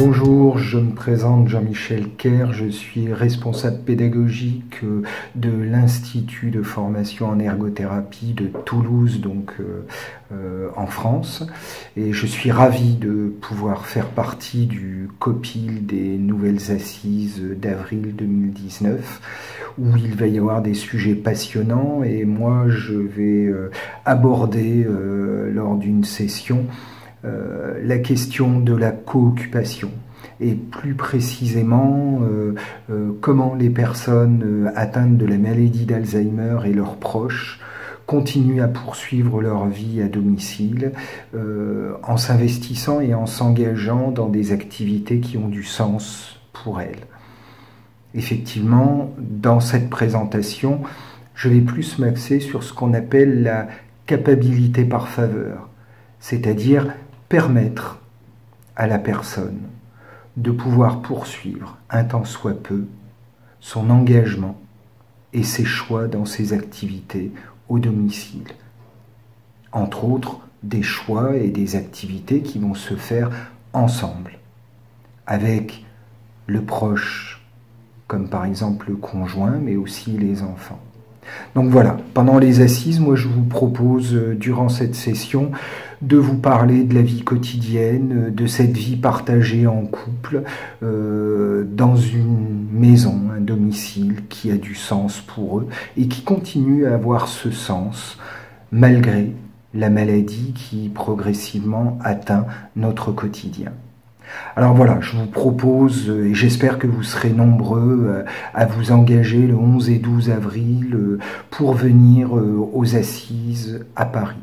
Bonjour, je me présente Jean-Michel Caire, je suis responsable pédagogique de l'Institut de formation en ergothérapie de Toulouse, donc en France. Et je suis ravi de pouvoir faire partie du COPIL des Nouvelles Assises d'Avril 2019, où il va y avoir des sujets passionnants et moi je vais aborder lors d'une session la question de la co-occupation et plus précisément comment les personnes atteintes de la maladie d'Alzheimer et leurs proches continuent à poursuivre leur vie à domicile en s'investissant et en s'engageant dans des activités qui ont du sens pour elles. Effectivement, dans cette présentation, je vais plus m'axer sur ce qu'on appelle la capabilité par faveur, c'est-à-dire permettre à la personne de pouvoir poursuivre, un tant soit peu, son engagement et ses choix dans ses activités au domicile. Entre autres, des choix et des activités qui vont se faire ensemble, avec le proche, comme par exemple le conjoint, mais aussi les enfants. Donc voilà, pendant les assises, moi je vous propose, durant cette session, de vous parler de la vie quotidienne, de cette vie partagée en couple, dans une maison, un domicile qui a du sens pour eux et qui continue à avoir ce sens malgré la maladie qui progressivement atteint notre quotidien. Alors voilà, je vous propose, et j'espère que vous serez nombreux à vous engager le 11 et 12 avril pour venir aux Assises à Paris.